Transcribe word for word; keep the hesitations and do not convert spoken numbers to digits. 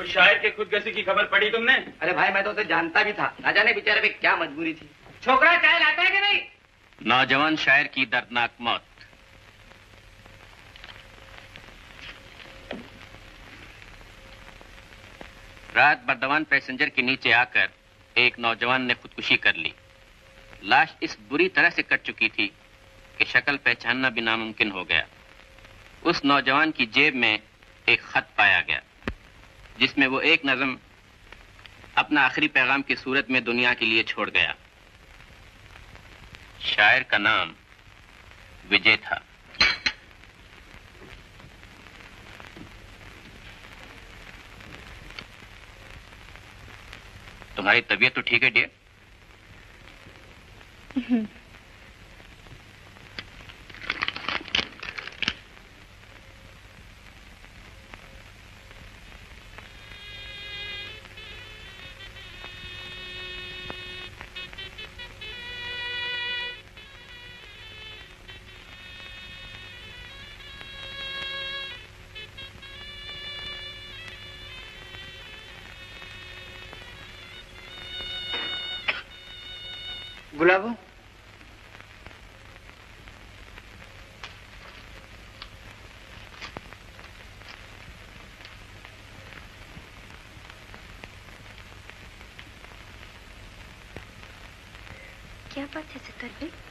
उस शायर के खुदगर्जी की खबर पड़ी तुमने? अरे भाई मैं तो उसे जानता भी था, ना जाने बेचारे पे क्या मजबूरी थी। छोकरा चाय लाता है कि नहीं? नौजवान शायर की दर्दनाक मौत। रात बर्दवान पैसेंजर के नीचे आकर एक नौजवान ने खुदकुशी कर ली। लाश इस बुरी तरह से कट चुकी थी कि शक्ल पहचानना भी नामुमकिन हो गया। उस नौजवान की जेब में एक खत पाया गया जिसमें वो एक नज़म अपना आखिरी पैगाम की सूरत में दुनिया के लिए छोड़ गया। शायर का नाम विजय था। तुम्हारी तबीयत तो ठीक है डियर? गुलाबो, क्या बात है सकरबी?